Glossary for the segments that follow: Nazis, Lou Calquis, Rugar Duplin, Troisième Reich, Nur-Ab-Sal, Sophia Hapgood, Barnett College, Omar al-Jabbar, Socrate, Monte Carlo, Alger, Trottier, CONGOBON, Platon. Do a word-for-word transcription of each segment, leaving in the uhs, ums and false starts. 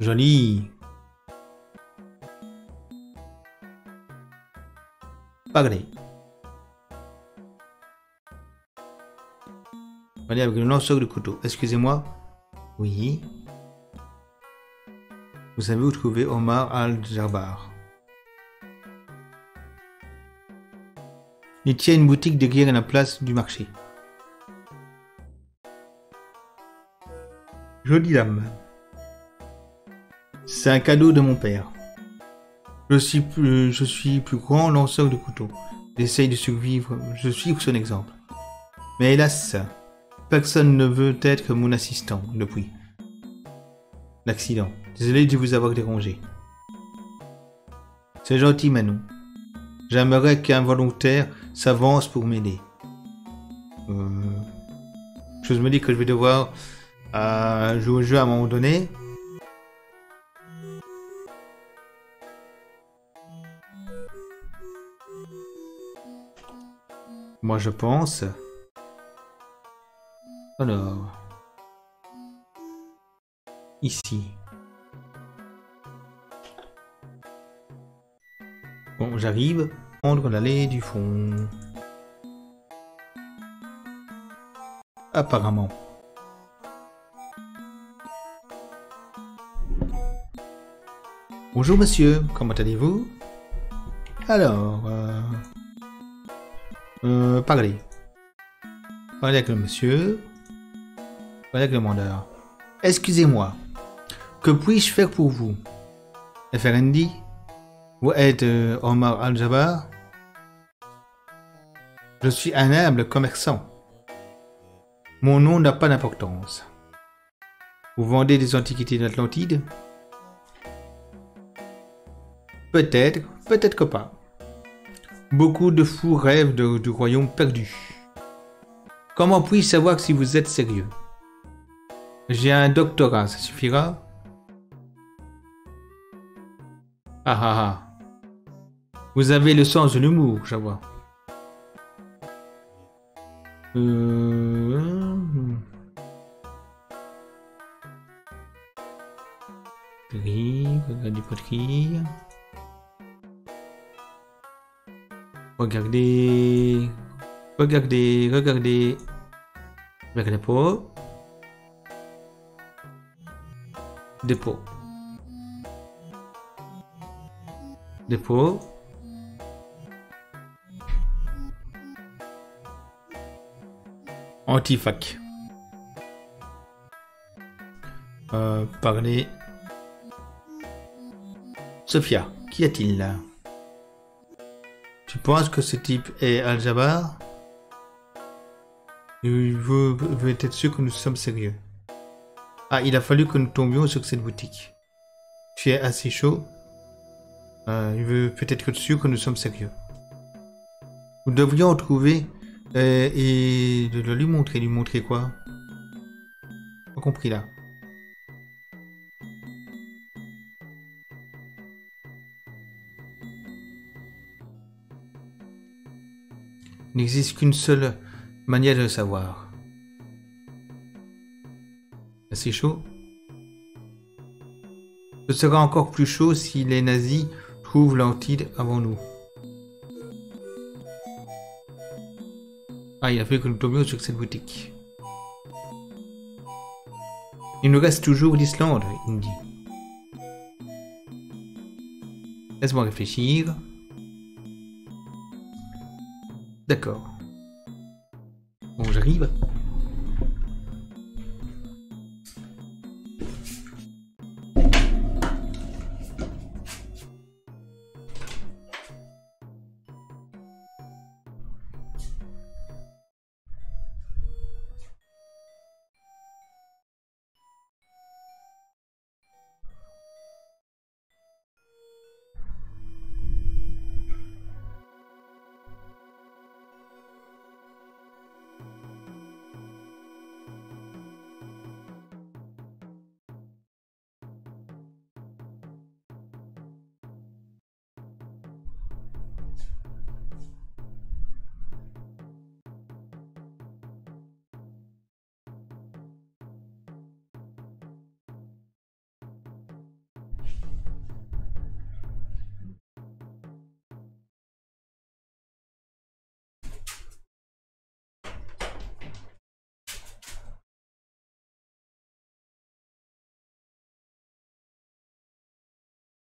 Joli. Pareil. Allez avec le lanceur du couteau. Excusez-moi. Oui. Vous savez où trouver Omar al-Jabbar. Il tient une boutique de guerre à la place du marché. Jolie dame. C'est un cadeau de mon père. Je suis plus, je suis plus grand lanceur de couteaux. J'essaye de survivre. Je suis son exemple. Mais hélas, personne ne veut être mon assistant depuis l'accident. Désolé de vous avoir dérangé. C'est gentil, Manon. J'aimerais qu'un volontaire s'avance pour m'aider. Euh... Je me dis que je vais devoir euh, jouer au jeu à un moment donné. Moi, je pense. Alors. Ici. Bon, j'arrive. Prendre l'allée du fond. Apparemment. Bonjour, monsieur. Comment allez-vous? Alors. Euh... Euh, parlez. Parlez avec le monsieur. Parlez avec le demandeur. Excusez-moi. Que puis-je faire pour vous? F R N D? Vous êtes euh, Omar al-Jabbar? Je suis un humble commerçant. Mon nom n'a pas d'importance. Vous vendez des antiquités d'Atlantide? Peut-être, peut-être que pas. Beaucoup de fous rêvent de, du royaume perdu. Comment puis-je savoir si vous êtes sérieux? J'ai un doctorat, ça suffira? Ah ah ah. Vous avez le sens de l'humour, je vois. Euh... Poterie, regardez poterie. Regardez, regardez, regardez, regardez pour dépôt, dépôt, antifac, euh, parler, Sophia, qu'y a-t-il là? Tu penses que ce type est Al-Jabbar? Il veut, veut être sûr que nous sommes sérieux. Ah, il a fallu que nous tombions sur cette boutique. Tu es assez chaud. Euh, il veut peut-être être sûr que nous sommes sérieux. Nous devrions en trouver euh, et de lui montrer. Lui montrer quoi? Pas compris là. Il n'existe qu'une seule manière de le savoir. C'est chaud. Ce sera encore plus chaud si les nazis trouvent l'antide avant nous. Ah, il a fait que nous tombions sur cette boutique. Il nous reste toujours l'Islande, il me dit. Laisse-moi réfléchir. D'accord. Bon, j'arrive.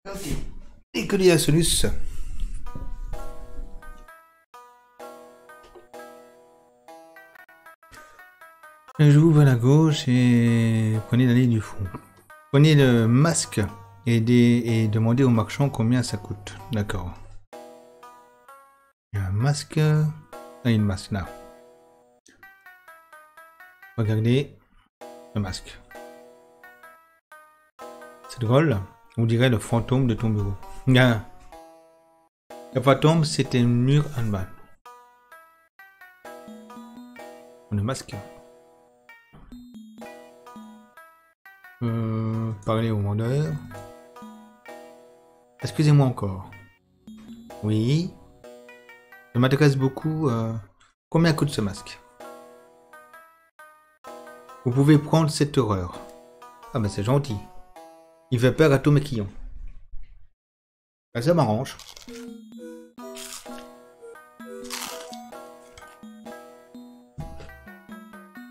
Okay. Et que l'I A Solus. Je vous vois à la gauche et prenez l'allée du fond. Prenez le masque et, des... et demandez au marchand combien ça coûte. D'accord. Il y a un masque. Ah, une masque là. Regardez le masque. C'est drôle. On dirait le fantôme de ton bureau. Ah. Le fantôme, c'était Nur-Ab-Sal. Le masque. Euh, parler au vendeur. Excusez-moi encore. Oui. Ça m'intéresse beaucoup. Euh, combien coûte ce masque? Vous pouvez prendre cette horreur. Ah ben c'est gentil. Il fait peur à tous mes clients. Ben, ça m'arrange.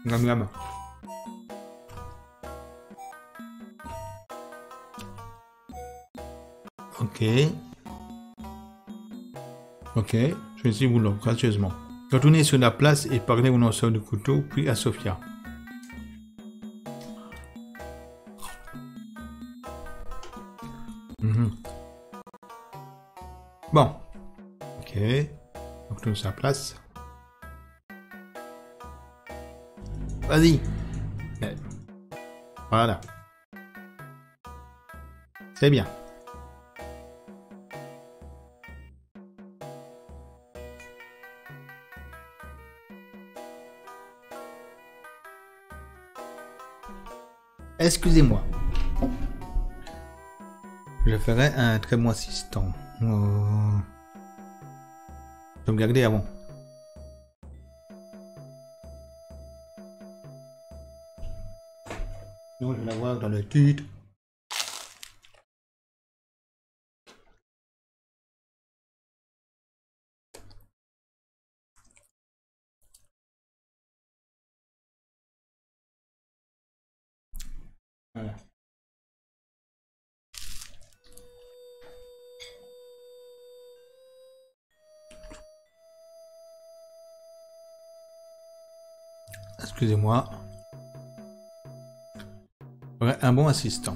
Gam gam. Ok. Ok, je suis voulant, gracieusement. Retournez sur la place et parlez au lanceur du couteau, puis à Sophia. Mm-hmm. Bon. Ok. Retournez sur la place. Vas-y. Voilà. C'est bien. Excusez-moi. Je ferai un très bon assistant. Euh... Je vais me garder avant. Non, je vais l'avoir dans le titre. Voilà. Excusez-moi. Ouais, un bon assistant.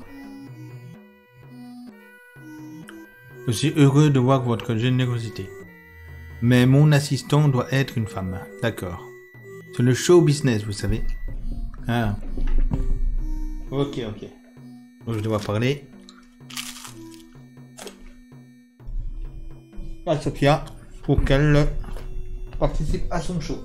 Je suis heureux de voir votre générosité. Mais mon assistant doit être une femme. D'accord. C'est le show business, vous savez. Ah. Ok, ok. Donc je dois parler. À Sophia pour qu'elle participe à son show.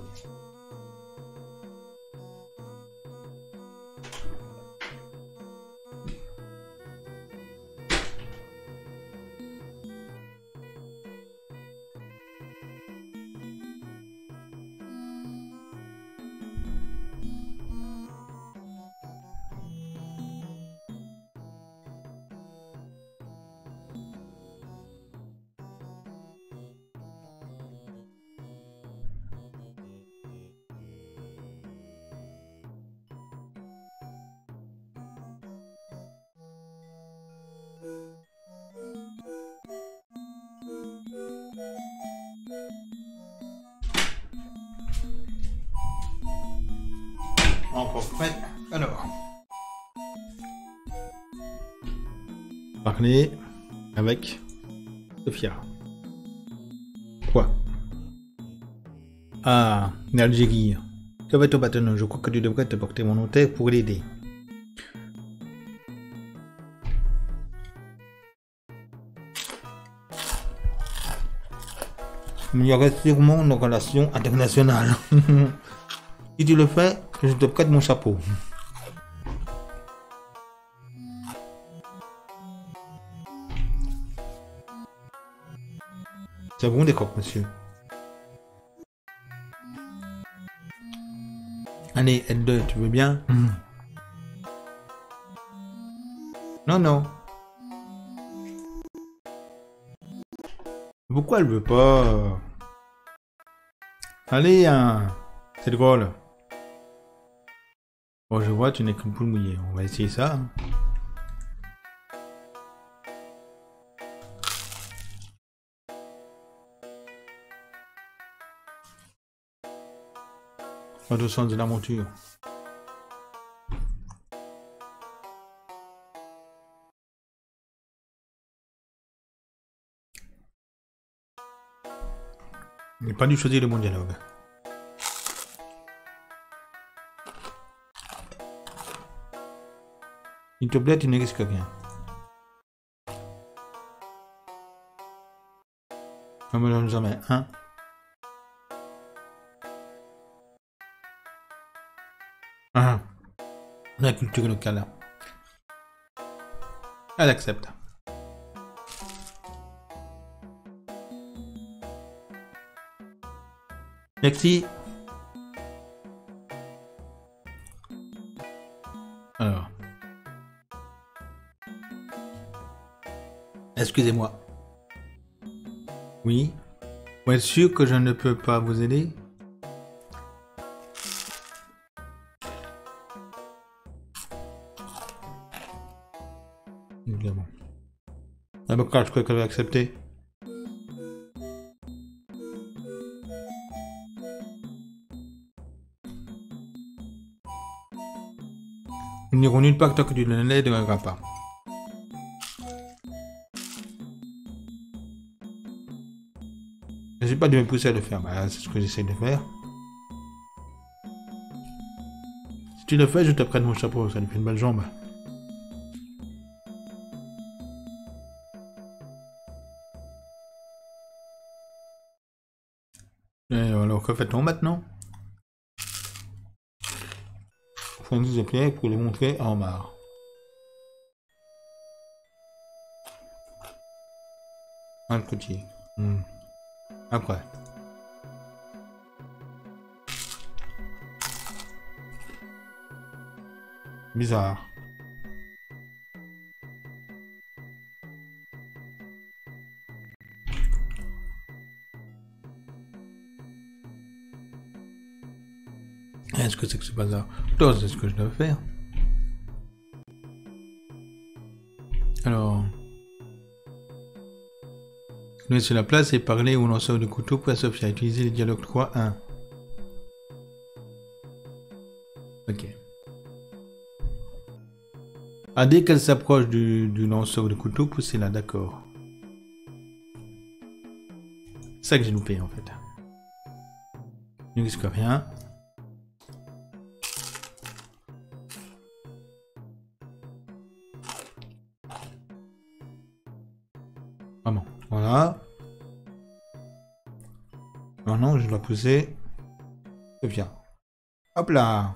Encore prêt. Alors. Parler avec Sophia. Quoi? Ah, l'Algérie. Tu vas te battre, je crois que tu devrais te porter mon notaire pour l'aider. Il y aurait sûrement nos relations internationales. Si tu le fais, je te prête mon chapeau. C'est bon, d'accord, monsieur. Allez, L deux, tu veux bien? Mmh. Non, non. Pourquoi elle veut pas? Allez, hein. C'est drôle. Bon, je vois, tu n'es qu'une poule mouillée. On va essayer ça. Pas de sens de la monture. Il n'est pas dû choisir le bon dialogue. S'il te plaît, tu ne risques rien. On me donne jamais un. Ah, la culture locale. Elle accepte. Merci. Alors. Excusez-moi. Oui. Vous êtes sûr que je ne peux pas vous aider? Évidemment. Ah bah quoi, je crois qu'elle va accepter. Ils n'iront nulle part tant que tu ne les deviendras pas. Je ne suis pas de me pousser à le faire, bah, c'est ce que j'essaie de faire. Si tu le fais, je te prête mon chapeau, ça lui fait une belle jambe. Et alors que fait-on maintenant? Fournissez des pierres pour les montrer à Omar. Un côté. Hmm. Après. Bizarre. Est-ce que c'est que ce bazar? Non, c'est ce que je dois faire. Alors... laissez la place et parler au lanceur de couteau pour Sophia. Utilisez le dialogue trois un. Ok. Ah, dès qu'elle s'approche du, du lanceur de couteau, poussez-la, d'accord. C'est ça que j'ai loupé en fait. Je ne risque rien. Voilà. Maintenant, je dois pousser. C'est bien. Hop là.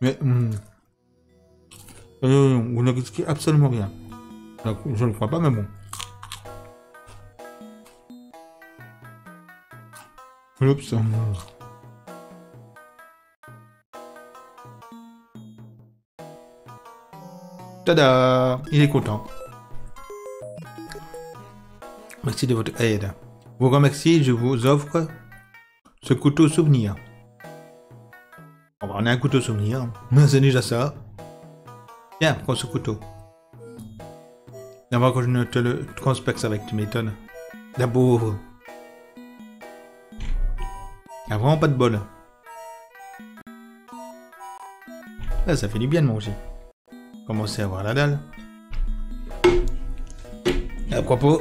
Mais hum. euh, vous ne risquez absolument rien. Donc, je ne crois pas, mais bon. Oups. Tada! Il est content. Merci de votre aide. Vous remercie, je vous offre ce couteau souvenir. On va en avoir un couteau souvenir. C'est déjà ça. Tiens, prends ce couteau. D'abord que je ne te le transperce avec, tu m'étonnes. La pauvre. Ah, vraiment pas de bol. Là, ça fait du bien de manger. Commencer à voir la dalle. Et à propos,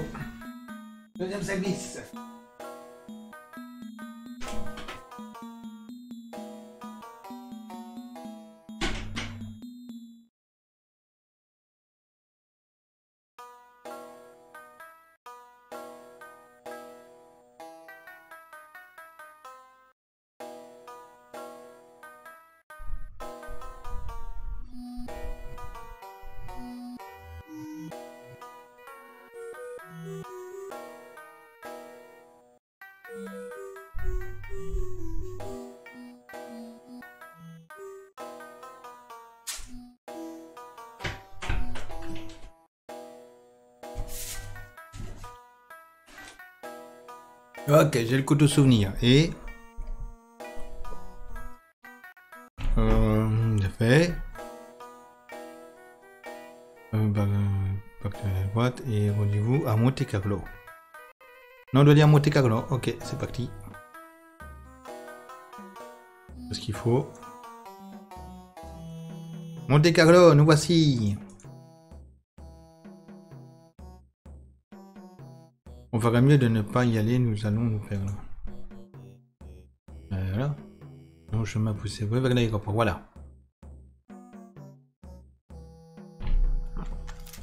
deuxième service. Ok, j'ai le couteau souvenir et euh, j'ai fait euh, bah, euh, à la droite et rendez-vous à Monte Carlo. Non, on doit dire Monte Carlo. Ok, c'est parti. C'est ce qu'il faut. Monte Carlo, nous voici. On ferait mieux de ne pas y aller, nous allons nous perdre. Voilà. Non, chemin poussé vers l'aéroport. Voilà.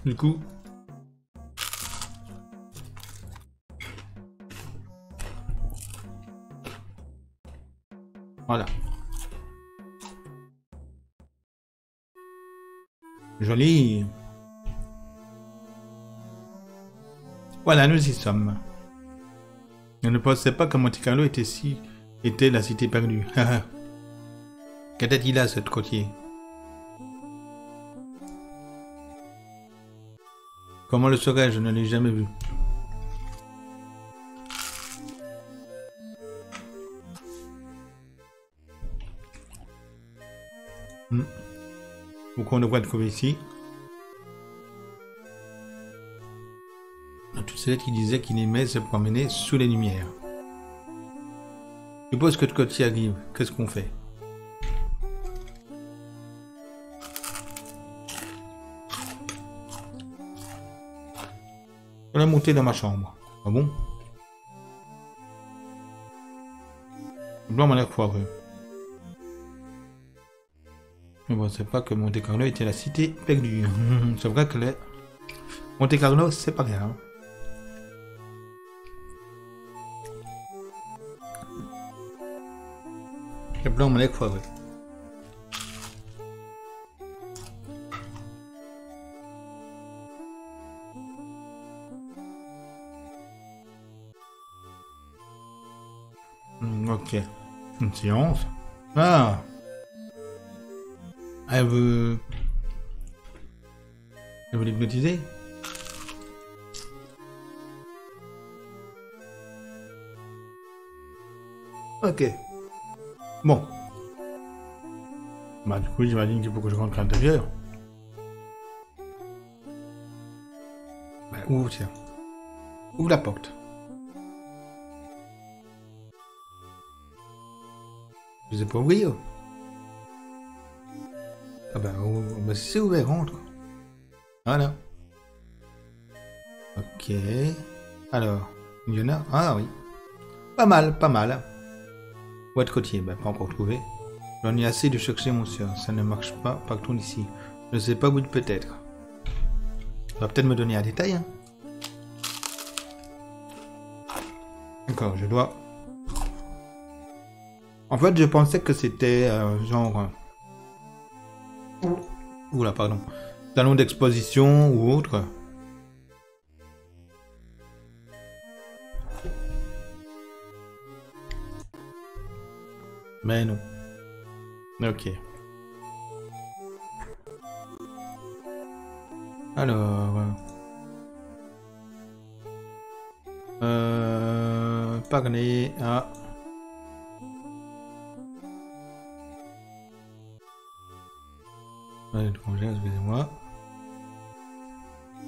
Du coup. Voilà. Joli. Voilà, nous y sommes. Je ne pensais pas que Monte Carlo était si était la cité perdue. Qu'était-il là, ce trottier? Comment le saurais-je? Je ne l'ai jamais vu. Hmm. Pourquoi on devrait le trouver ici? C'est qui disait qu'il aimait se promener sous les lumières. Je suppose que de côté arrive. Qu'est-ce qu'on fait? On est monté dans ma chambre. Ah bon? Le blanc m'a l'air foireux. Je ne pensais pas que Monte Carlo était la cité perdue. C'est vrai que les... Monte Carlo, c'est pas rien. Hein. Le blanc m'a l'air foireux. Mmh, ok. Une séance. Ah. Elle veut... Elle veut l'hypnotiser. Ok. Bon. Bah du coup j'imagine qu'il faut que je rentre à l'intérieur. Bah ouvre, tiens. Ouvre la porte. Je sais pas ouvrir. Ah bah, bah c'est ouvert, rentre. Voilà. Ok. Alors, il y en a. Ah oui. Pas mal, pas mal. Boîte côtier, ben, pas encore trouvé. J'en ai assez de chercher mon sœur, ça ne marche pas, partons d'ici. Je ne sais pas où peut-être. Ça va peut-être me donner un détail. Hein. D'accord, je dois... En fait, je pensais que c'était euh, genre... Oula, pardon. Salon d'exposition ou autre. Mais non. Ok. Alors... Euh... Parler à... Ah, étranger, excusez-moi.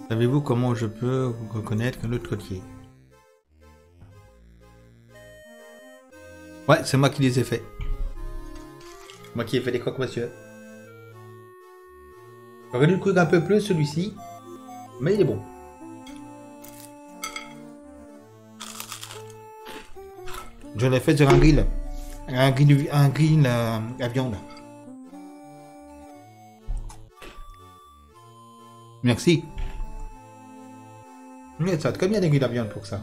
Savez-vous comment je peux reconnaître l'autre côté? Ouais, c'est moi qui les ai faits. Moi qui ai fait des crocs, monsieur. J'aurais dû le courir un peu plus celui-ci, mais il est bon. Je l'ai fait sur un grill. Un grill, un grill euh, à viande. Merci. Mais ça, très bien des grilles à viande pour ça.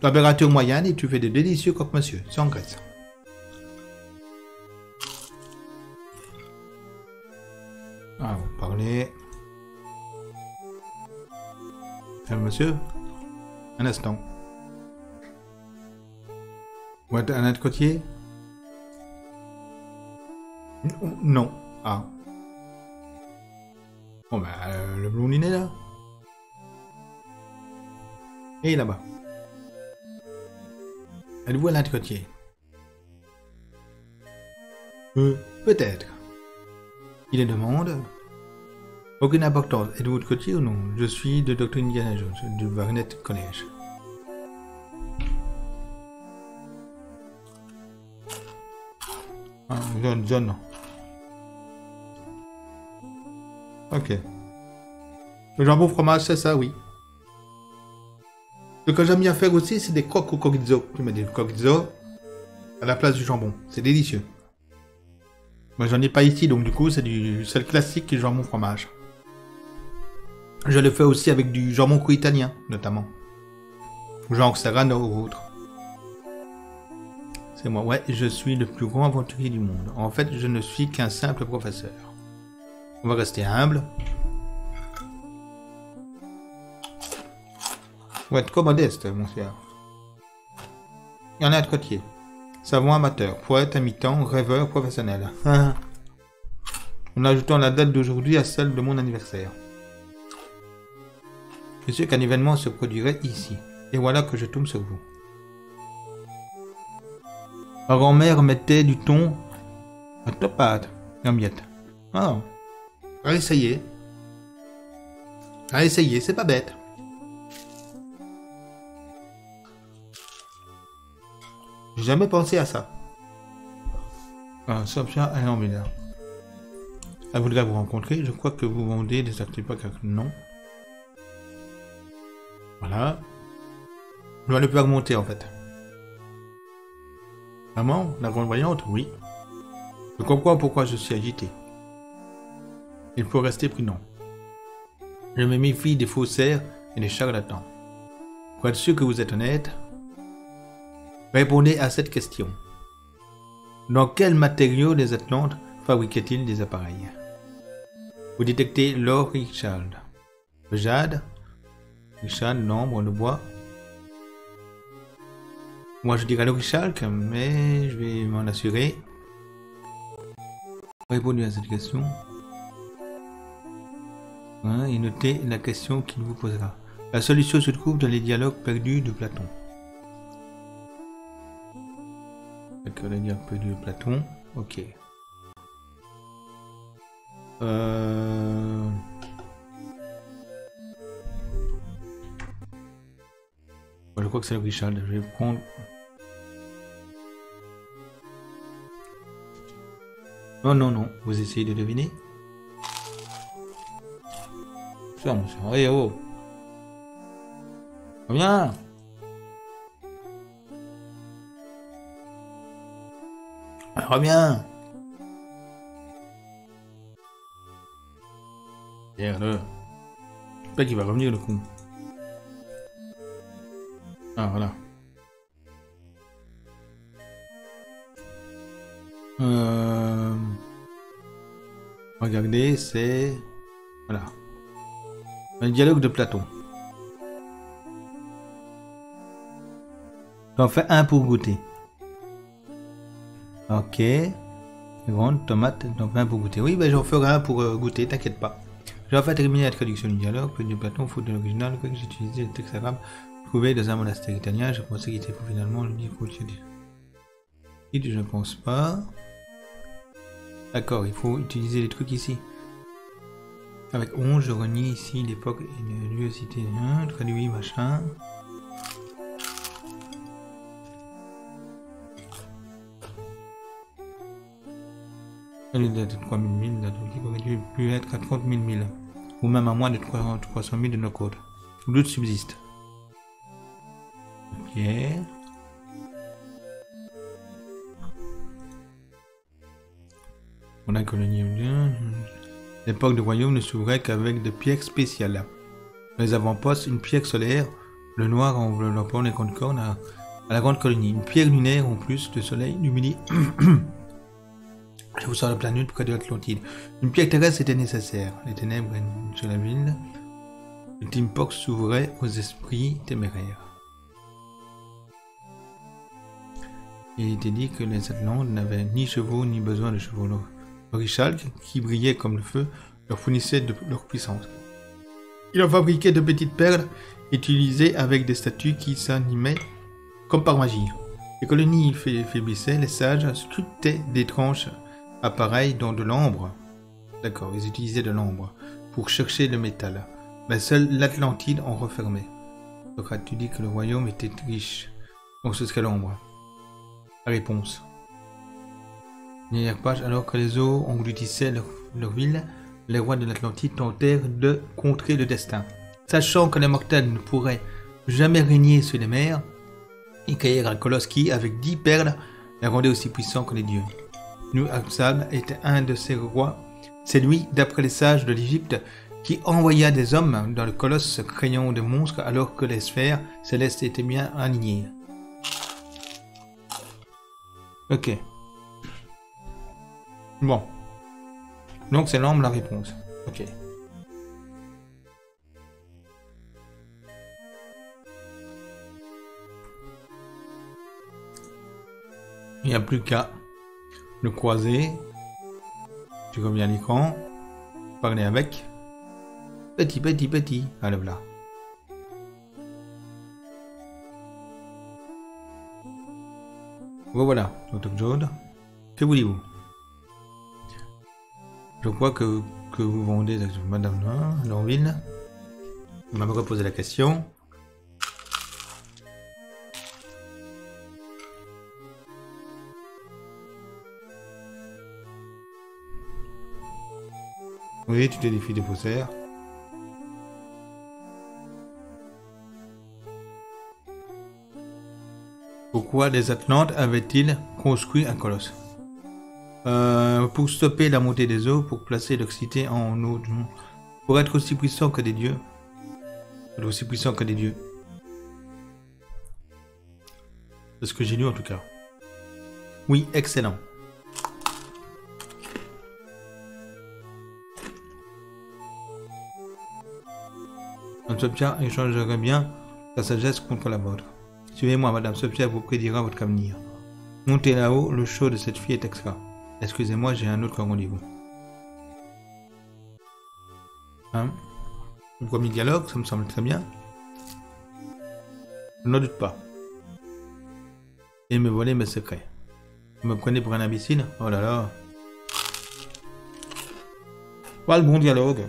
Température moyenne et tu fais de délicieux crocs, monsieur. Sans graisse. Ah, vous parlez. Monsieur, un instant. Ou un autre côté? Non. Ah. Bon, bah, euh, le blondinet là. Et là-bas. Êtes-vous à l'autre côté? Euh, peut-être. Il les demande. Aucune importance. Êtes-vous de côté ou non? Je suis de docteur Indiana Jones, du Barnett College. Ah, John, John. Ok. Le jambon fromage, c'est ça, oui. Ce que j'aime bien faire aussi, c'est des coques au chorizo. Tu mets des chorizo à la place du jambon. C'est délicieux. Moi, j'en ai pas ici, donc du coup, c'est du sel classique et jambon fromage. Je le fais aussi avec du jambon cru italien, notamment. Genre Serrano ou autre. C'est moi, ouais, je suis le plus grand aventurier du monde. En fait, je ne suis qu'un simple professeur. On va rester humble. On va être trop modeste, mon cher. Il y en a un côtier. Savant amateur, poète à mi-temps, rêveur professionnel. En ajoutant la date d'aujourd'hui à celle de mon anniversaire. Je suis sûr qu'un événement se produirait ici. Et voilà que je tombe sur vous. Ma grand-mère mettait du thon à topade, en miettes. Oh, à essayer. À essayer, c'est pas bête. J'ai jamais pensé à ça. Ah, Sophia, elle est en là. Elle voudrait vous rencontrer. Je crois que vous vendez des artefacts. Non. Voilà. Je dois le faire monter en fait. Maman, la grande voyante, oui. Je comprends pourquoi je suis agité. Il faut rester prudent. Je me méfie des faussaires et des charlatans. Pour être sûr que vous êtes honnête, répondez à cette question. Dans quels matériaux les Atlantes fabriquaient-ils des appareils? Vous détectez l'or et Richard. Le jade, Richard, l'ambre, le bois. Moi je dirais le Richard, mais je vais m'en assurer. Répondez à cette question. Hein, et notez la question qu'il vous posera. La solution se trouve dans les dialogues perdus de Platon. Un peu de Platon, ok. Euh... Bon, je crois que c'est le Richard, je vais prendre. Non, non, non, vous essayez de deviner. Ça, mon cher, hey, oh. Reviens. Reviens. Merde. Peut-être qu'il va revenir le coup. Ah voilà. Euh... Regardez, c'est... Voilà. Un dialogue de Platon. J'en fais un pour goûter. Ok, grande tomate, donc un pour goûter. Oui, ben j'en ferai un pour euh, goûter, t'inquiète pas. J'ai enfin terminé la traduction du dialogue, puis du Platon, faute de l'original, quoi que j'ai utilisé le texte arabe trouvé dans un monastère italien, je pensais qu'il était pour finalement le livre utilisé. Je ne pense pas. D'accord, il faut utiliser les trucs ici. Avec onze, je renie ici l'époque et le lieu cité, hein, traduit, machin. Elle doit être trois mille milles, la Turquie aurait pu être à trente mille milles, ou même à moins de trois cent mille de nos côtes. Où d'autres subsistent. Ok. On a colonie bien. L'époque du royaume ne s'ouvrait qu'avec des pierres spéciales. Dans les avant-postes, une pierre solaire, le noir enveloppant les grandes cornes à, à la grande colonie. Une pierre lunaire en plus, le soleil du midi. Je vous sors la planète près de l'Atlantide. Une pierre terrestre était nécessaire. Les ténèbres sur la ville. Le Timpox s'ouvrait aux esprits téméraires. Il était dit que les Atlantes n'avaient ni chevaux ni besoin de chevaux. Le Richalc, qui brillait comme le feu, leur fournissait de leur puissance. Il en fabriquait de petites perles, utilisées avec des statues qui s'animaient comme par magie. Les colonies faiblissaient, les sages sculptaient des tranches. Appareil dans de l'ambre. D'accord, ils utilisaient de l'ambre pour chercher le métal. Mais seule l'Atlantide en refermait. Socrate, tu dis que le royaume était riche. Donc ce serait l'ambre. La réponse. Dernière page, alors que les eaux engloutissaient leur, leur ville, les rois de l'Atlantique tentèrent de contrer le destin. Sachant que les mortels ne pourraient jamais régner sur les mers, ils créèrent un colosse qui, avec dix perles, les rendait aussi puissants que les dieux. Nur-Ab-Sal était un de ces rois. C'est lui, d'après les sages de l'Égypte, qui envoya des hommes dans le colosse craignant de monstres alors que les sphères célestes étaient bien alignées. Ok. Bon. Donc c'est l'homme la réponse. Ok. Il n'y a plus qu'à le croiser. Tu reviens à l'écran. Parler avec. Petit, petit, petit. Allez, voilà. Voilà, docteur Jode. Que voulez-vous? Je crois que, que vous vendez Madame Norville. On m'a reposé la question. Oui, tu t'es défies des faussaires. Pourquoi les Atlantes avaient-ils construit un colosse? euh, Pour stopper la montée des eaux, pour placer l'oxité en eau du monde, pour être aussi puissant que des dieux. Être aussi puissant que des dieux. C'est ce que j'ai lu en tout cas. Oui, excellent. Madame Sophia échangerait bien sa sagesse contre la vôtre. Suivez-moi, Madame Sophia vous prédira votre avenir. Montez là-haut, le show de cette fille est extra. Excusez-moi, j'ai un autre rendez-vous. Hein? Le premier dialogue, ça me semble très bien. Je n'en doute pas. Et me voler mes secrets. Vous me prenez pour un imbécile? Oh là là. Pas le bon dialogue.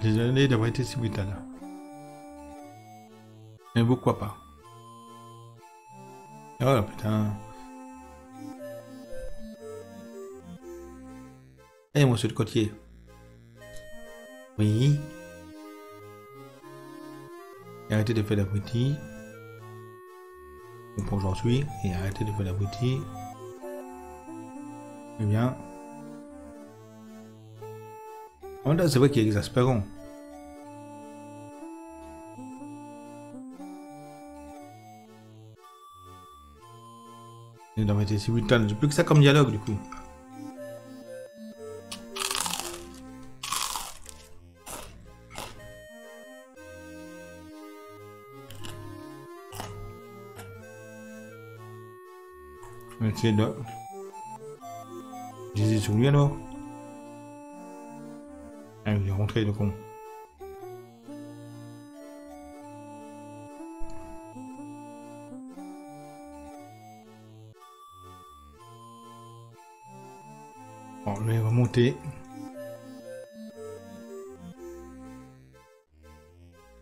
Désolé d'avoir été si brutal. Mais pourquoi pas? Oh putain. Eh hey, monsieur le côtier. Oui. Arrêtez de faire la boutique. Bon, j'en suis. Et arrêtez de faire la boutique. Eh bien. Oh là, c'est vrai qu'il est exaspérant. Il doit être si brutal. J'ai plus que ça comme dialogue du coup. Merci de. J'hésite sur lui alors. Ah, il est rentré le con. Bon, je vais remonter.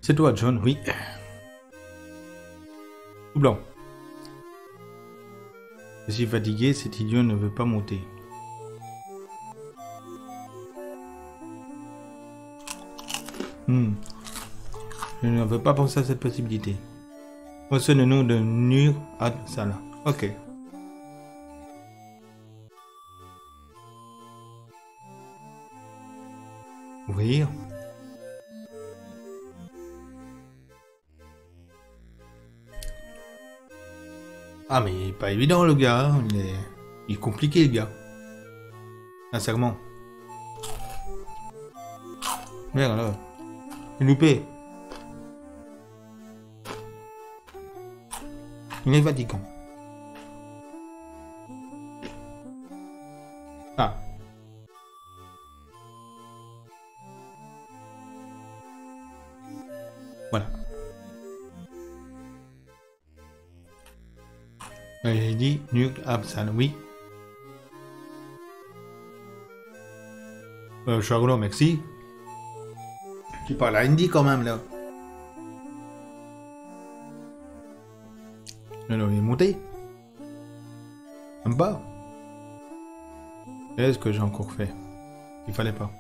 C'est toi, John, oui. Tout blanc. Je suis fatigué, cet idiot ne veut pas monter. Hmm. Je ne veux pas penser à cette possibilité. Voici le nom de Nur-Ab-Sal. Ok. Ouvrir. Ah mais il est pas évident le gars. Il est, il est compliqué le gars. Sincèrement. Merde alors. Loupé. Il est fatigant. Ah. Voilà. J'ai dit Nur-Ab-Sal, oui. Euh, Chagrin, merci. Tu parles hindi quand même, là. Alors, il est monté. En bas. Qu'est-ce que j'ai encore fait? Il fallait pas.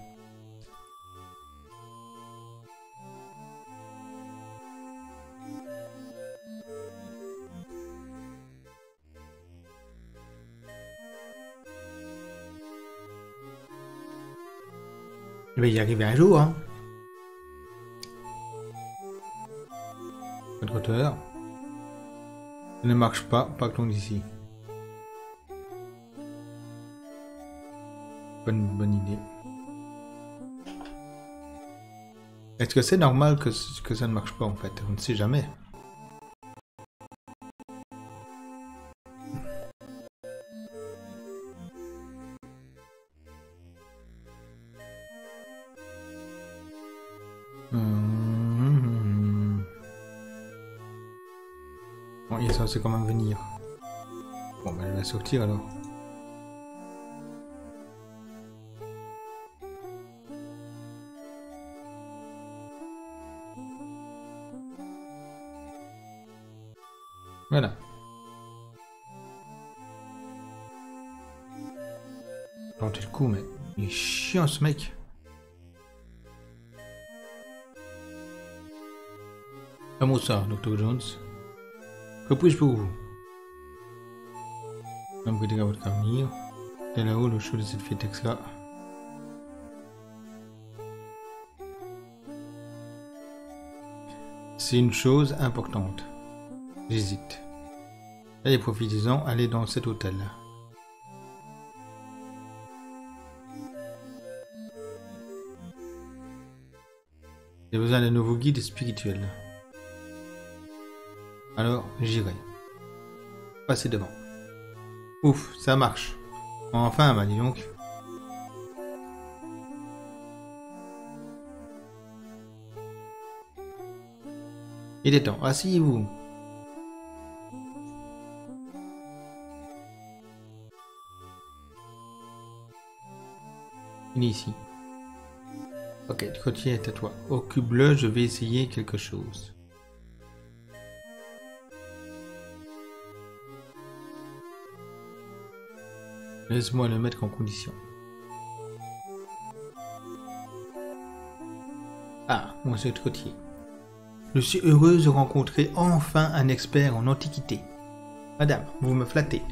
Je vais y arriver un jour, hein. Cette hauteur. Ne marche pas, partons d'ici. Bonne, bonne idée. Est-ce que c'est normal que, que ça ne marche pas en fait? On ne sait jamais. C'est quand même venir. Bon, ben, elle va sortir alors. Voilà. Tentez le coup, mais il est chiant ce mec. Comment ça, docteur Jones? Que puis-je pour vous? Un petit caveau de cavenir. Et là-haut, le show de cette fête extra. C'est une chose importante. J'hésite. Allez, profitez-en, allez dans cet hôtel-là. J'ai besoin d'un nouveau guide spirituel. Alors, j'irai. Passer devant. Ouf, ça marche. Enfin, bah dis donc. Il est temps. Asseyez-vous. Il est ici. Ok, le côté est à toi. Occupe-le, je vais essayer quelque chose. Laisse-moi le mettre en condition. Ah, monsieur Trottier. Je suis heureuse de rencontrer enfin un expert en antiquité. Madame, vous me flattez.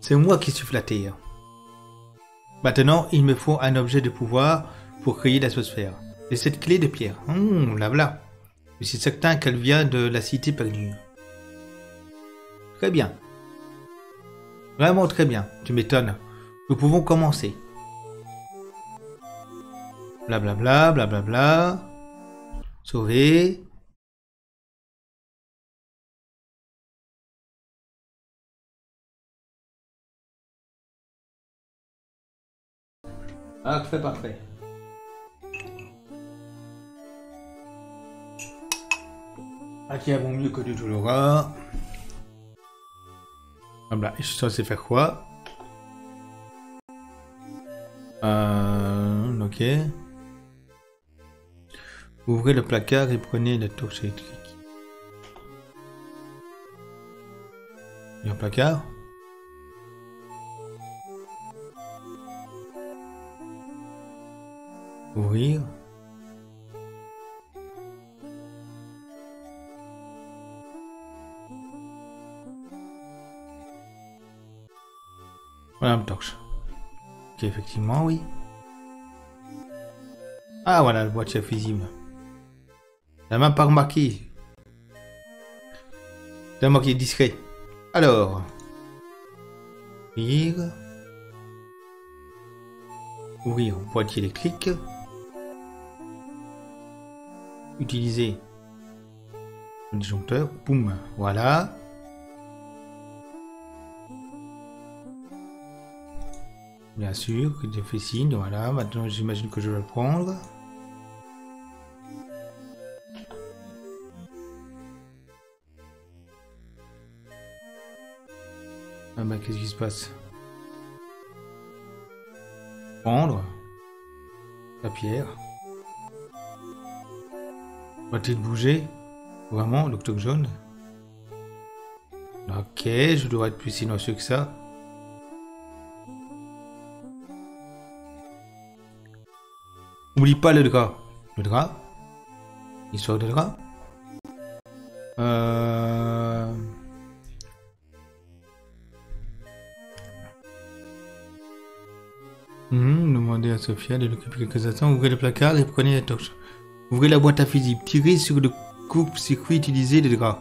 C'est moi qui suis flatté. Maintenant, il me faut un objet de pouvoir pour créer l'atmosphère. Et cette clé de pierre. Hum, la voilà. Je suis certain qu'elle vient de la cité perdue. Très bien. Vraiment très bien, tu m'étonnes. Nous pouvons commencer. Blablabla, blablabla. Bla bla. Sauver. Ah, parfait, parfait. Ah, qui avons mieux que du tout l'aura. Voilà, je suis censé faire quoi? Euh, ok. Ouvrez le placard et prenez la torche électrique. Il y a un placard? Ouvrir. Voilà une torche. Ok, effectivement, oui. Ah, voilà le boîtier visible. La main par marqué. C'est moi qui est discret. Alors. Ouvrir. Ouvrir boîtier électrique. Utiliser le disjoncteur. Boum. Voilà. Bien sûr, que j'ai fait signe, voilà, maintenant j'imagine que je vais le prendre. Ah bah qu'est-ce qui se passe? Prendre la pierre. Va-t-il bouger? Vraiment, l'octogone? Ok, je dois être plus silencieux que ça. N'oublie pas le drap. Le drap. Histoire de drap. Euh... Mmh, demandez à Sophia de l'occuper quelques instants. Ouvrez le placard et prenez la torche. Ouvrez la boîte à fusil. Tirez sur le coupe-circuit utilisé des draps.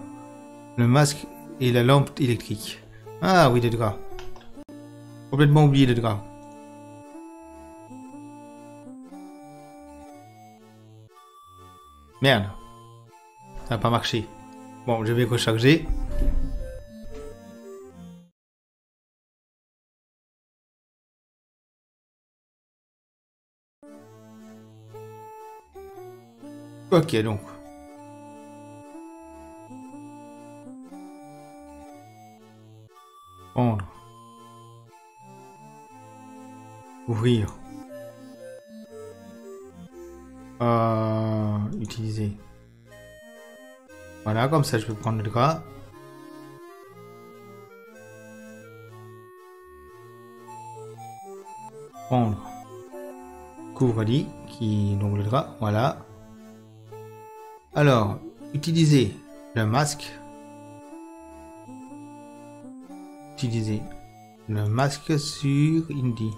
Le masque et la lampe électrique. Ah oui, des draps. Complètement oublié des draps. Merde. Ça n'a pas marché. Bon, je vais recharger. Ok, donc. Prendre. Ouvrir. Euh, utiliser. Voilà, comme ça je peux prendre le gras. Prendre. Couvre-lit, qui est donc le drap, voilà. Alors, utiliser le masque. Utiliser le masque sur Indy.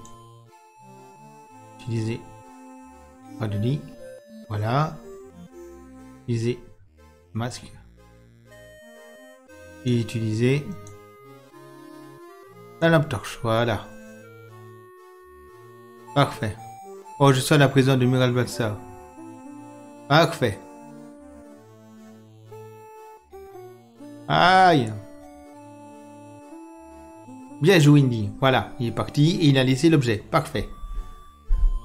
Utiliser. Pas de lit. Voilà. Utiliser. Masque et utiliser la lampe torche, voilà. Parfait. Oh, je sens la présence de Nur Al-Bassar. Parfait. Aïe. Bien joué, Indy. Voilà, il est parti et il a laissé l'objet. Parfait.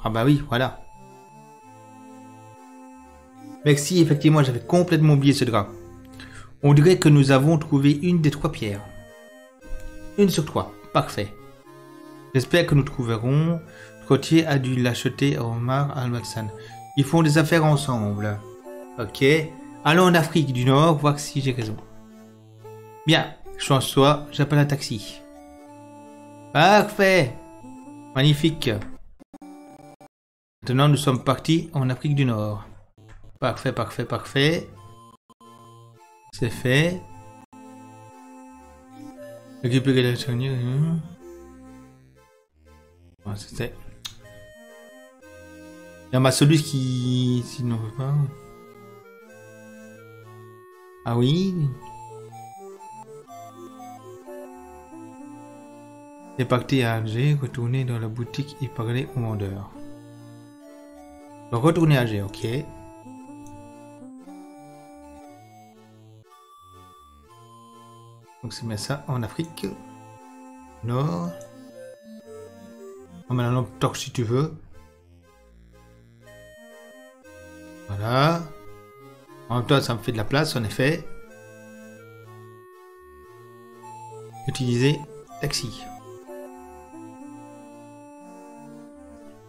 Ah bah oui, voilà. Merci, effectivement, j'avais complètement oublié ce drap. On dirait que nous avons trouvé une des trois pierres. Une sur trois, parfait. J'espère que nous trouverons. Trottier a dû l'acheter à Omar al-Jabbar. Ils font des affaires ensemble. Ok, allons en Afrique du Nord, voir si j'ai raison. Bien, chance soit, j'appelle un taxi. Parfait. Magnifique. Maintenant, nous sommes partis en Afrique du Nord. Parfait, parfait, parfait. C'est fait. Récupérer la tournure. Bon, c'était. Il y a ma soluce qui. S'il n'en veut pas. Ah oui. C'est parti à Alger, retourner dans la boutique et parler au vendeur. Retourner à Alger, ok. Donc c'est bien ça, en Afrique. Nord. On met la lampe torche si tu veux. Voilà. En même temps, ça me fait de la place, en effet. Utiliser taxi.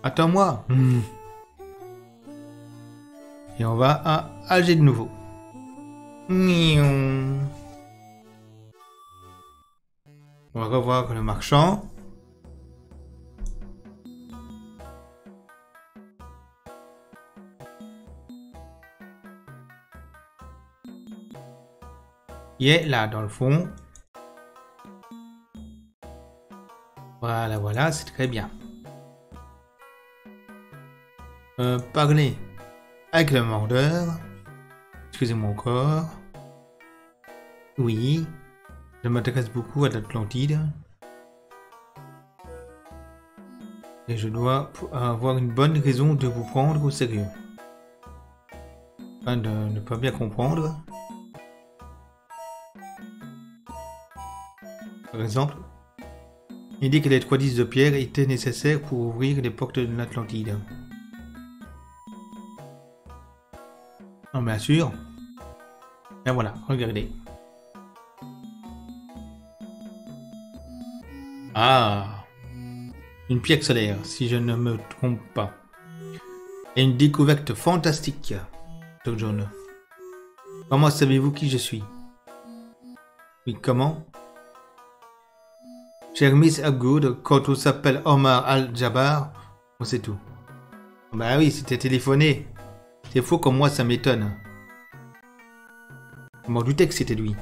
Attends-moi. Mmh. Et on va à Alger de nouveau. Mion. On va revoir le marchand. Il est là dans le fond. Voilà, voilà, c'est très bien. Euh, parler avec le mordeur. Excusez-moi encore. Oui. Je m'intéresse beaucoup à l'Atlantide. Et je dois avoir une bonne raison de vous prendre au sérieux. Enfin, de ne pas bien comprendre. Par exemple, il dit que les trois disques de pierre étaient nécessaires pour ouvrir les portes de l'Atlantide. Non, bien sûr. Et voilà, regardez. Ah, une pierre solaire, si je ne me trompe pas. Et une découverte fantastique, Doc John. Comment savez-vous qui je suis? Oui, comment? Chère Miss Hapgood, quand on s'appelle Omar al-Jabbar, on sait tout. Bah oui, c'était téléphoné. C'est faux comme moi, ça m'étonne. Je m'en doutais que c'était lui.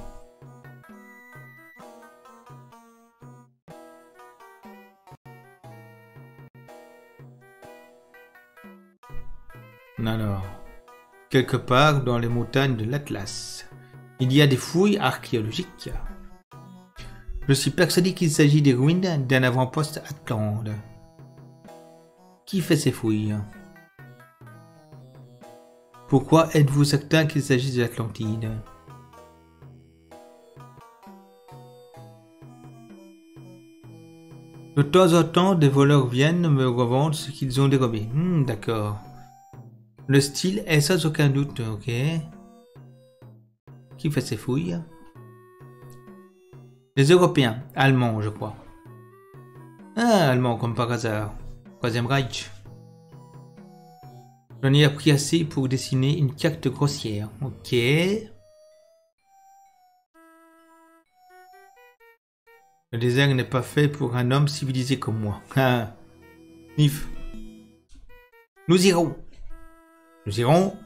Alors, quelque part dans les montagnes de l'Atlas, il y a des fouilles archéologiques. Je suis persuadé qu'il s'agit des ruines d'un avant-poste Atlande. Qui fait ces fouilles? Pourquoi êtes-vous certain qu'il s'agisse de l'Atlantide? De temps en temps, des voleurs viennent me revendre ce qu'ils ont dérobé. Hmm, d'accord. Le style est sans aucun doute, ok. Qui fait ces fouilles? Les Européens, Allemands je crois. Ah, Allemands comme par hasard. Troisième Reich. J'en ai appris assez pour dessiner une carte grossière, ok. Le désert n'est pas fait pour un homme civilisé comme moi. Ah, Nif. Nous irons. Nous irons.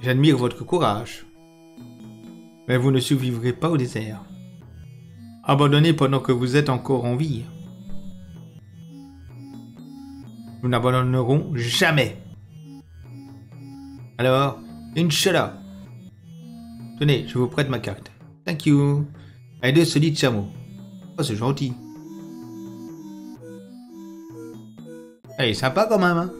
J'admire votre courage. Mais vous ne survivrez pas au désert. Abandonnez pendant que vous êtes encore en vie. Nous n'abandonnerons jamais. Alors, Inch'Allah. Tenez, je vous prête ma carte. Thank you. Et deux solides chameaux. Oh, c'est gentil. Elle est sympa quand même, hein.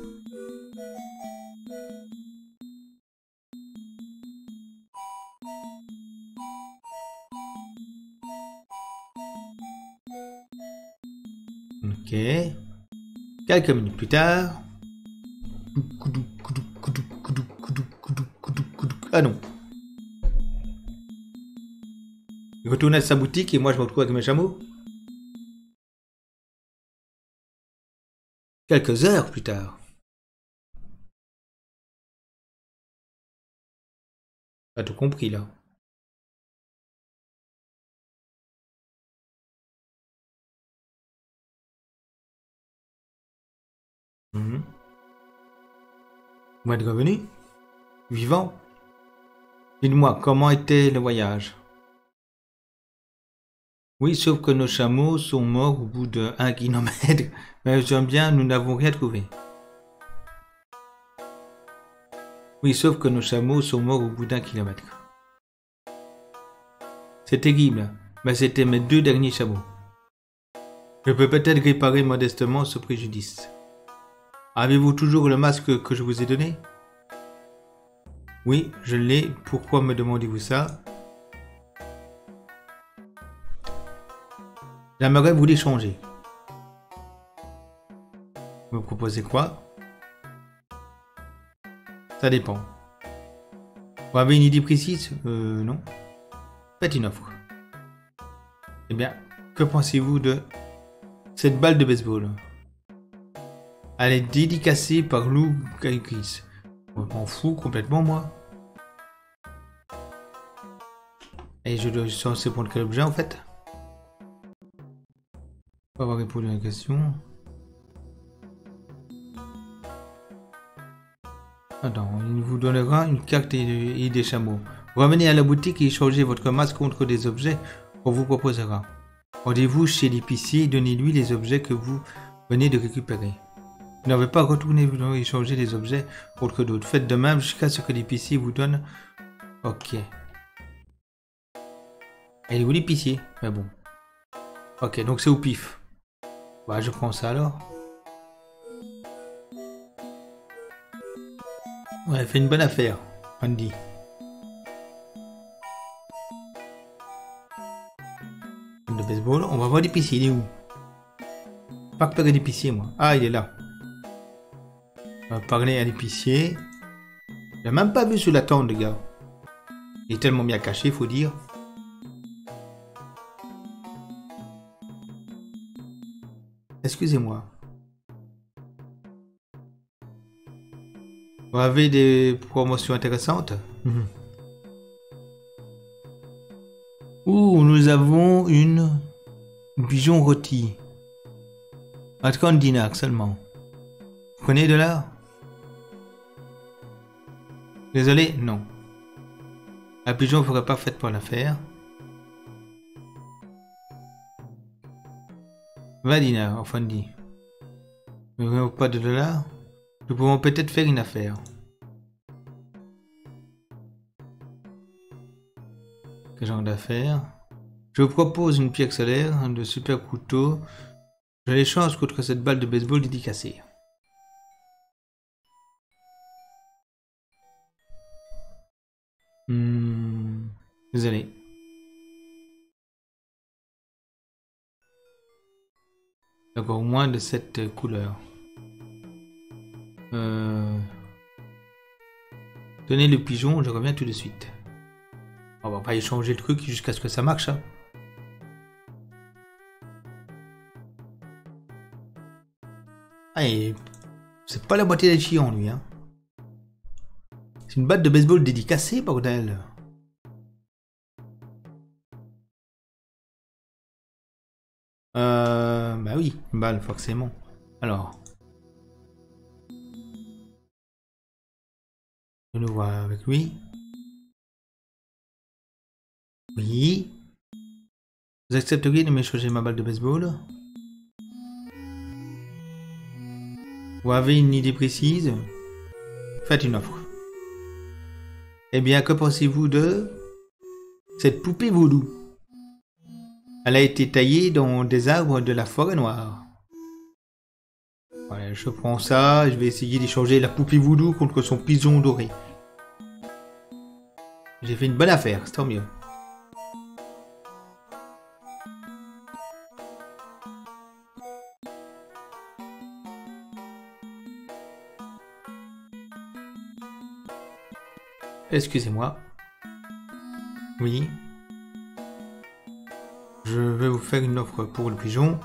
Ok. Quelques minutes plus tard. Ah non. Il retourne à sa boutique et moi je me retrouve avec mes chameaux. Quelques heures plus tard. Pas tout compris là. Mmh. Vous êtes revenu? Vivant? Dites-moi, comment était le voyage? Oui, sauf que nos chameaux sont morts au bout de un kilomètre. Mais j'aime bien, nous n'avons rien trouvé. Oui, sauf que nos chameaux sont morts au bout d'un kilomètre. C'est terrible, mais c'était mes deux derniers chameaux. Je peux peut-être réparer modestement ce préjudice. Avez-vous toujours le masque que je vous ai donné? Oui, je l'ai. Pourquoi me demandez-vous ça? J'aimerais vous l'échanger. Vous me proposez quoi? Ça dépend. Vous avez une idée précise? Euh, non. Faites une offre. Eh bien, que pensez-vous de cette balle de baseball? Elle est dédicacée par Lou Calquis. Je m'en fous complètement, moi. Et je dois censé prendre quel objet, en fait? Pas avoir répondu à la question. Attends, il vous donnera une carte et, et des chameaux. Revenez à la boutique et échangez votre masque contre des objets qu'on vous proposera. Rendez-vous chez l'épicier et donnez-lui les objets que vous venez de récupérer. Vous n'avez pas retourné vouloir échanger des objets contre d'autres. Faites de même jusqu'à ce que l'épicier vous donne. Ok. Elle est où l'épicier? Mais bon. Ok, donc c'est au pif. Bah, je prends ça alors. On a fait une bonne affaire, Andy. De baseball, on va voir l'épicier. Il est où? Pas que peur d'épicier, moi. Ah, il est là. On va parler à l'épicier. J'ai même pas vu sous la tente, les gars. Il est tellement bien caché, faut dire. Excusez-moi. Vous avez des promotions intéressantes? Mmh. Ouh, nous avons une pigeon rôti. À trente dinars seulement. Vous prenez de l'art? Désolé, non. La pigeon ferait parfaitement l'affaire. vingt dinars, enfin dit. Mais vraiment pas de dollars? Nous pouvons peut-être faire une affaire. Quel genre d'affaire? Je vous propose une pierre solaire, un de super couteau. J'ai les chances contre cette balle de baseball dédicacée. Hmm, désolé. Encore moins de cette couleur. Euh... Donnez le pigeon, je reviens tout de suite. On va pas échanger le truc jusqu'à ce que ça marche. Hein. Ah, et... c'est pas la moitié des chiens, lui. Hein. C'est une batte de baseball dédicacée, bordel. Euh... Bah oui, une balle, forcément. Alors... je nous vois avec lui. Oui. Vous accepteriez de m'échanger ma balle de baseball? Vous avez une idée précise? Faites une offre. Eh bien, que pensez-vous de cette poupée vaudou? Elle a été taillée dans des arbres de la forêt noire. Voilà, je prends ça, je vais essayer d'échanger la poupée voodoo contre son pigeon doré. J'ai fait une bonne affaire, c'est tant mieux. Excusez-moi. Oui. Je vais vous faire une offre pour le pigeon.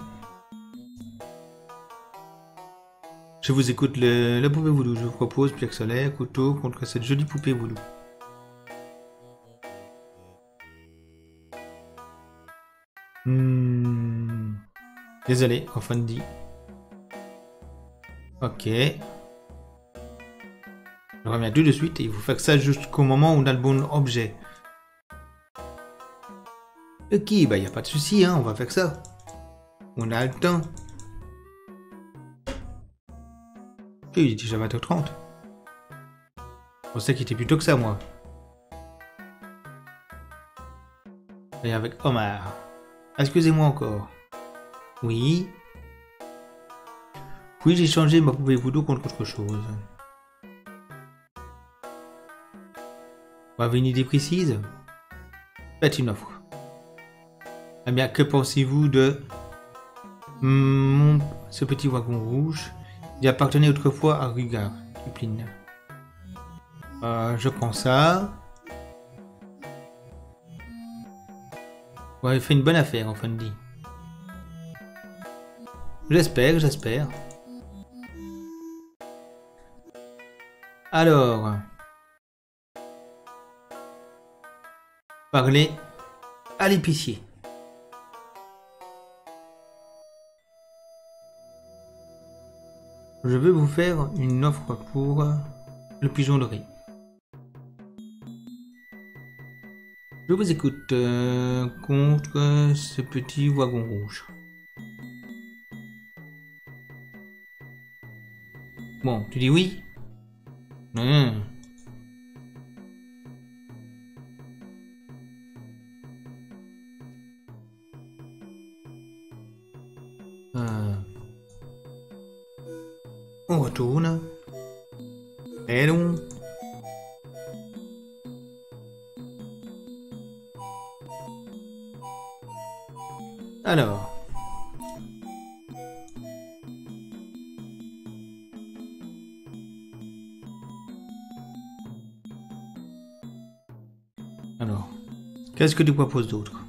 Je vous écoute, le, la poupée voodoo. Je vous propose pierre solaire, couteau contre cette jolie poupée voodoo. Hmm. Désolé, enfin dit. Ok. Je reviens tout de suite et il faut faire ça jusqu'au moment où on a le bon objet. Ok, bah y a pas de souci, hein, on va faire ça. On a le temps. Il est déjà vingt heures trente. Je pensais qu'il était plus tôt que ça, moi. Et avec Omar. Excusez-moi encore. Oui. Oui, j'ai changé ma poupée voodoo contre autre chose. Vous avez une idée précise? Faites une offre. Eh bien, que pensez-vous de... Mmh, ce petit wagon rouge? Il appartenait autrefois à Rugar Duplin. Euh, je prends ça. Vous avez fait une bonne affaire, enfin dit. J'espère, j'espère. Alors. Parlez à l'épicier. Je veux vous faire une offre pour le pigeon doré. Je vous écoute euh, contre ce petit wagon rouge. Bon, tu dis oui? mmh. euh. On retourne. Et donc. Alors. Alors. Qu'est-ce que tu proposes d'autre?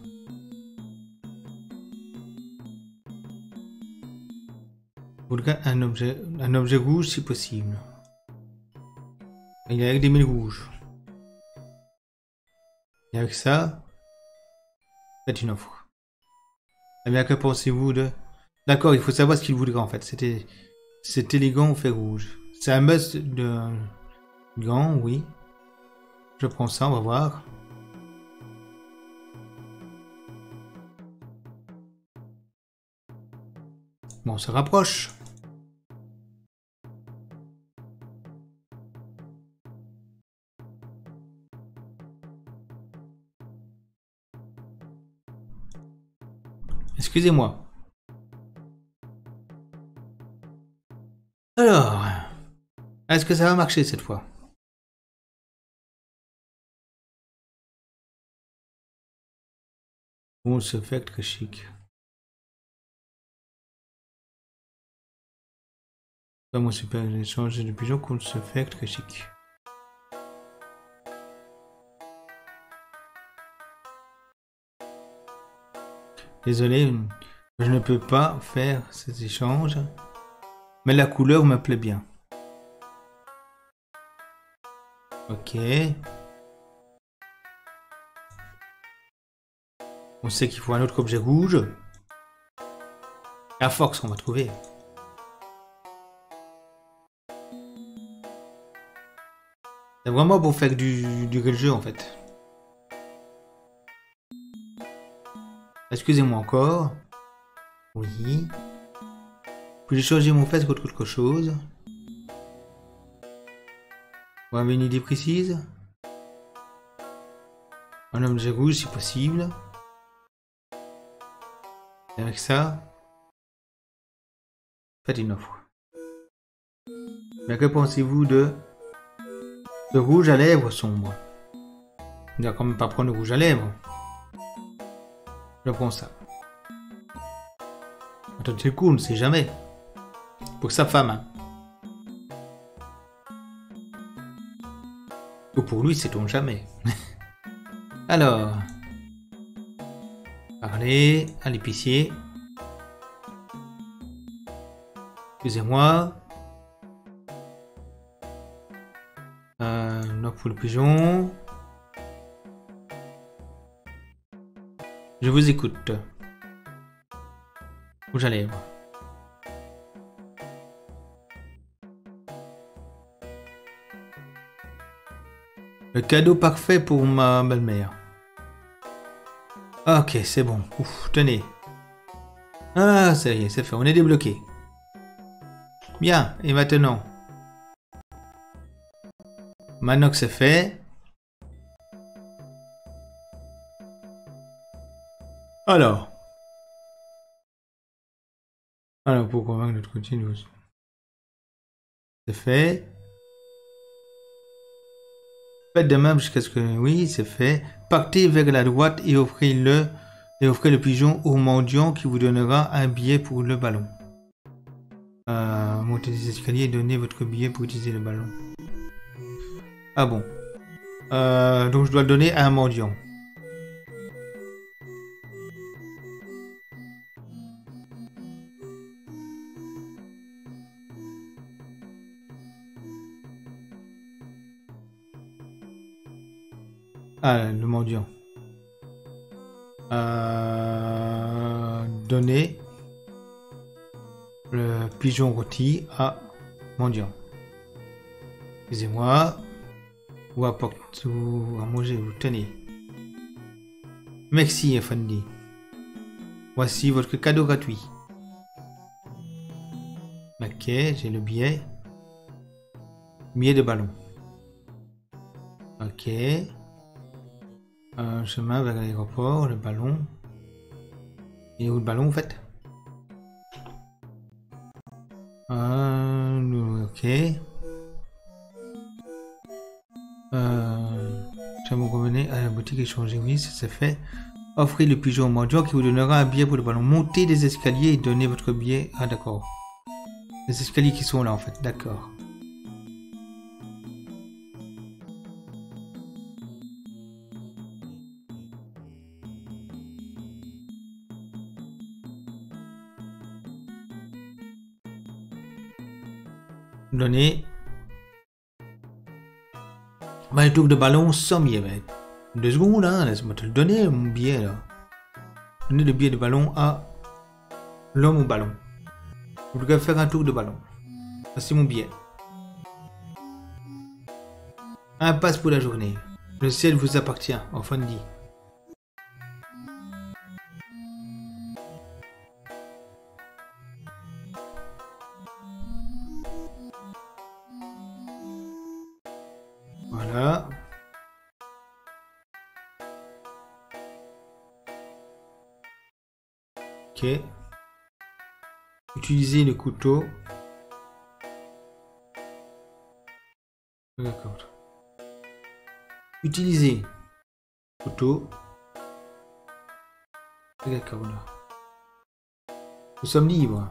Un objet, un objet rouge si possible. Il est avec des mille rouges. Et avec ça, faites une offre. Eh bien, que pensez-vous de... D'accord, il faut savoir ce qu'il voudra en fait. C'était... C'est élégant au fer rouge. C'est un must de... Gant, oui. Je prends ça, on va voir. Bon, on se rapproche. Excusez-moi. Alors, est-ce que ça va marcher cette fois? On se fait très chic. Comment se fait l'échange de pigeons qu'on se fait très chic? Désolé, je ne peux pas faire cet échange. Mais la couleur me plaît bien. Ok. On sait qu'il faut un autre objet rouge. À force qu'on va trouver. C'est vraiment pour faire du, du jeu en fait. Excusez-moi encore. Oui. Puis j'ai changé mon fait contre autre chose. Vous avez une idée précise? Un objet rouge si possible. Et avec ça, faites une offre. Mais que pensez-vous de... de rouge à lèvres sombre? On ne va quand même pas prendre le rouge à lèvres. Je prends ça. Attends, c'est cool, on ne sait jamais. Pour sa femme. Hein. Ou pour lui, sait-on jamais. Alors. Parler à l'épicier. Excusez-moi. Euh, non pour le pigeon. Je vous écoute. Où j'allais moi. Le cadeau parfait pour ma belle-mère. Ok, c'est bon. Ouf, tenez. Ah, ça y est, c'est fait. On est débloqué. Bien, et maintenant. Maintenant que c'est fait. Alors. Alors, pour convaincre notre continue. C'est fait. Faites de même jusqu'à ce que... Oui, c'est fait. Partez vers la droite et offrez le et offrez le pigeon au mendiant qui vous donnera un billet pour le ballon. Euh, montez les escaliers et donnez votre billet pour utiliser le ballon. Ah bon. Euh, donc je dois le donner à un mendiant. Ah, le mendiant. Euh, donner le pigeon rôti à mendiant. Excusez-moi. Ou apporte ou à manger, vous tenez. Merci, Effendi. Voici votre cadeau gratuit. Ok, j'ai le billet. Billet de ballon. Ok. Un chemin vers l'aéroport, le ballon. Et où le ballon en fait? euh, Ok. Euh, je vous revenez à la boutique échanger, oui, ça c'est fait. Offrez le pigeon au mendiant qui vous donnera un billet pour le ballon. Montez des escaliers et donnez votre billet. Ah d'accord. Les escaliers qui sont là en fait, d'accord. donné. Bah, le tour de ballon, cent billets. Deux secondes, hein, laisse-moi te le donner, mon billet, là. Donner le billet de ballon à l'homme au ballon. Je voudrais faire un tour de ballon. Ça, c'est mon billet. Un passe pour la journée. Le ciel vous appartient, enfin dit. Voilà. Ok. Utilisez le couteau. D'accord. Utilisez le couteau. D'accord. Nous sommes libres.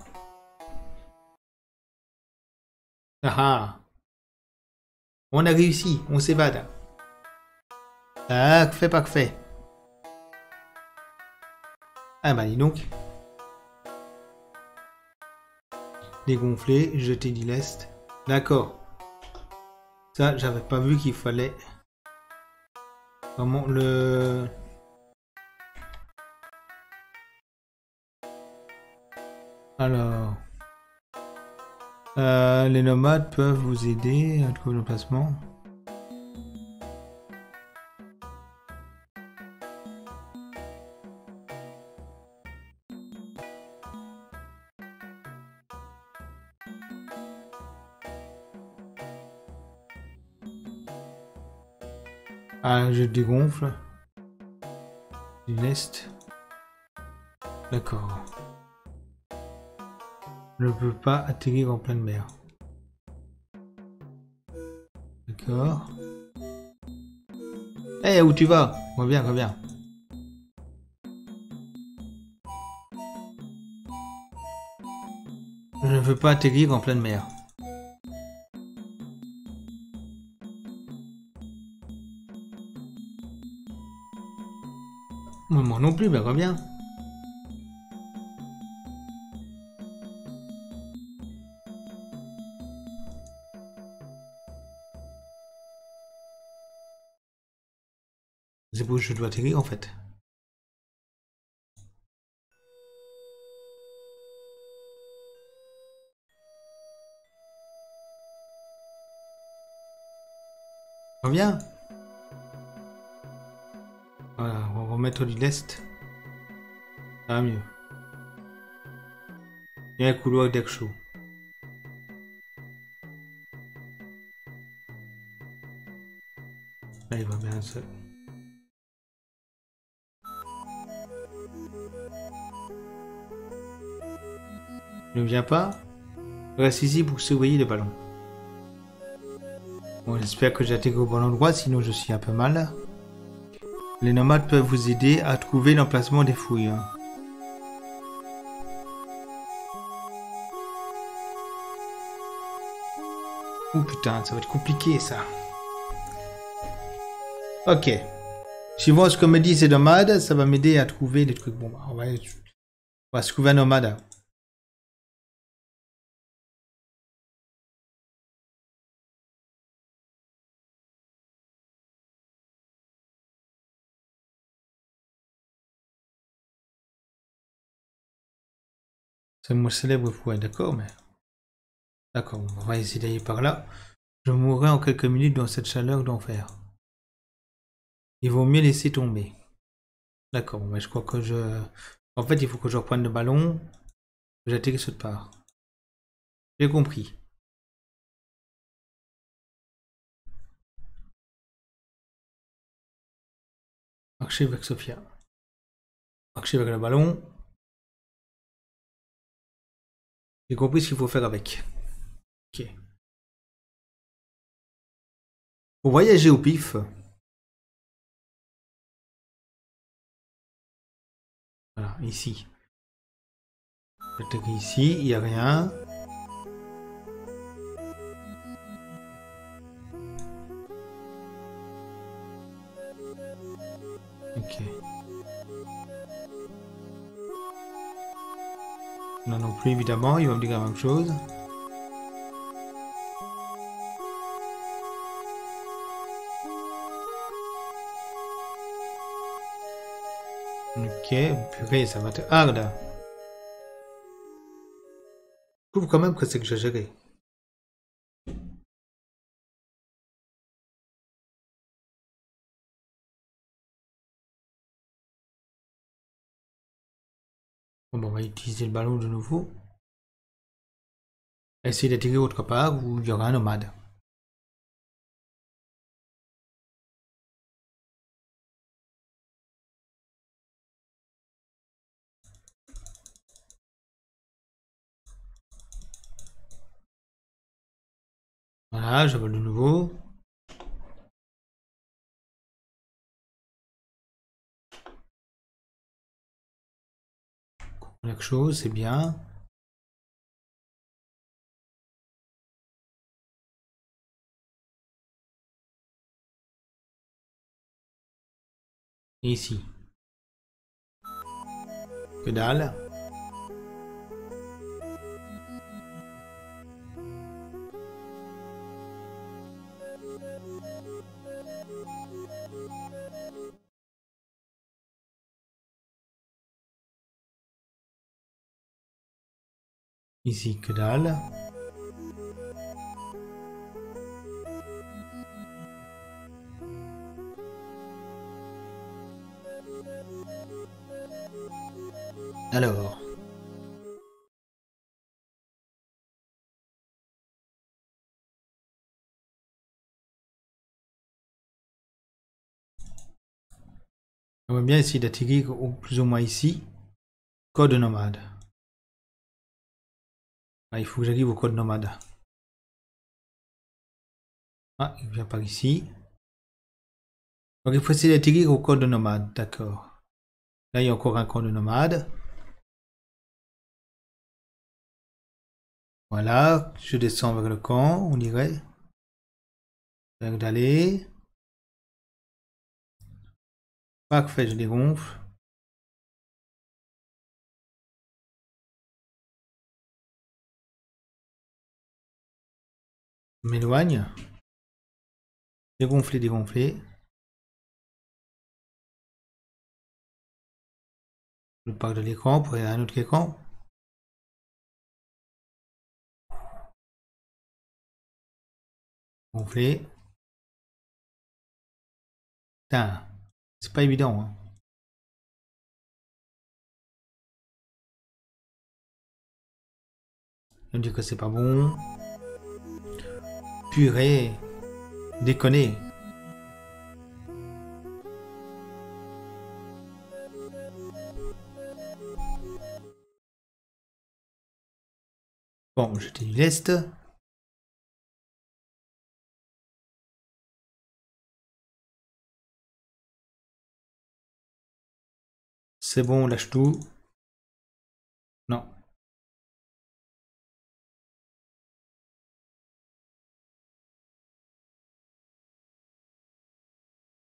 Ah ah. On a réussi, on s'évade. Parfait, parfait. Ah bah dis donc. Dégonfler, jeter du lest. D'accord. Ça, j'avais pas vu qu'il fallait vraiment le... Alors... Euh, les nomades peuvent vous aider à trouver le placement. Ah, je dégonfle. Du lest. D'accord. Je ne peux pas atterrir en pleine mer. D'accord. Eh, hey, où tu vas? Reviens, reviens. Je ne veux pas atterrir en pleine mer. Moi non plus, mais reviens. C'est pour je dois atterrir en fait. Reviens. Voilà, on va remettre du lest. Ça va mieux. Il y a un couloir d'air chaud. Là, il va bien seul. Ne viens pas, reste ici pour surveiller le ballon. Bon, j'espère que j'atterris au bon endroit, sinon je suis un peu mal. Les nomades peuvent vous aider à trouver l'emplacement des fouilles. Oh putain, ça va être compliqué ça. Ok. Suivant ce que me dit ces nomades, ça va m'aider à trouver des trucs. Bon, on va, on va se trouver un nomade. C'est mon célèbre fouet, d'accord, mais... D'accord, on va essayer d'aller par là. Je mourrai en quelques minutes dans cette chaleur d'enfer. Il vaut mieux laisser tomber. D'accord, mais je crois que je... En fait, il faut que je reprenne le ballon. J'atterris sur le part. J'ai compris. Marcher avec Sophia. Marcher avec le ballon. J'ai compris ce qu'il faut faire avec. Ok. Pour voyager au pif. Voilà, ici. Peut-être ici, il n'y a rien. Ok. Non non plus évidemment, il va me dire la même chose. Ok, purée, ça va être hard là. Je trouve quand même que c'est exagéré. Bon, on va utiliser le ballon de nouveau. Essayer d'attirer autre part où il y aura un nomade. Voilà, je vole de nouveau. Quelque chose, c'est bien. Et ici. Que dalle. Ici, que dalle. Alors. On va bien essayer d'attirer plus ou moins ici. Code nomade. Ah, il faut que j'arrive au code nomade. Ah, il vient par ici. Donc il faut essayer d'atterrir au code nomade, d'accord. Là, il y a encore un code nomade. Voilà, je descends vers le camp, on dirait. Donc d'aller. Parfait, je dégonfle. M'éloigne, dégonfler, dégonfler. Je pars de l'écran pour aller à un autre écran. Gonfler. Putain, c'est pas évident. Hein. Je me dis que c'est pas bon. Purée, déconner. Bon, j'étais du lest. C'est bon, on lâche tout. Non.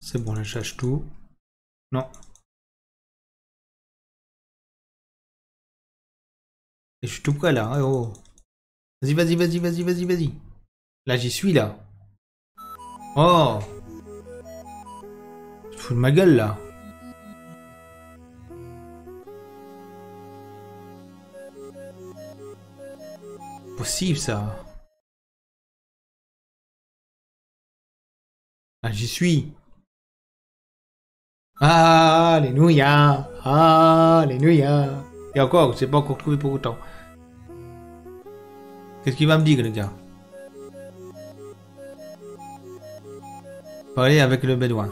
C'est bon, là je lâche tout. Non. Et je suis tout près là. Hein, oh. Vas-y, vas-y, vas-y, vas-y, vas-y, vas-y. Là j'y suis là. Oh. Je fous de ma gueule là. Possible ça. Là j'y suis. Alléluia, alléluia. Et encore, c'est pas encore trouvé pour autant. Qu'est-ce qu'il va me dire, le gars? Parler avec le bédouin.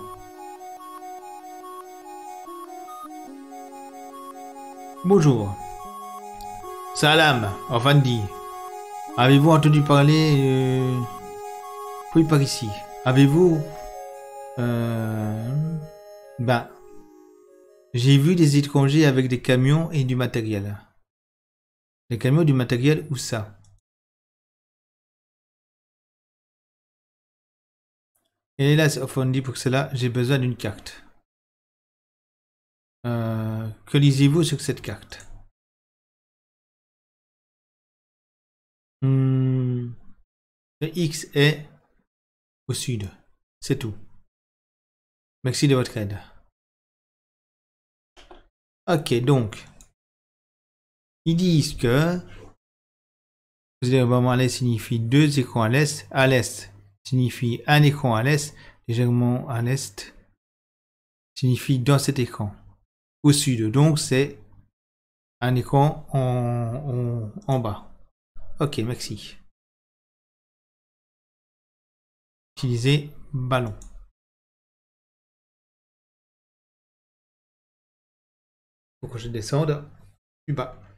Bonjour. Salam, Afandi. Avez-vous entendu parler euh... oui, par ici. Avez-vous... Euh... Ben, j'ai vu des étrangers avec des camions et du matériel. Les camions, du matériel, où ça? Et hélas, Offendi, pour cela, j'ai besoin d'une carte. Euh, que lisez-vous sur cette carte? hmm. Le X est au sud. C'est tout. Merci de votre aide. Ok, donc, ils disent que légèrement à l'est signifie deux écrans à l'est, à l'est signifie un écran à l'est, légèrement à l'est signifie dans cet écran. Au sud, donc c'est un écran en, en, en bas. Ok, merci. Utiliser ballon. Faut que je descende plus bas.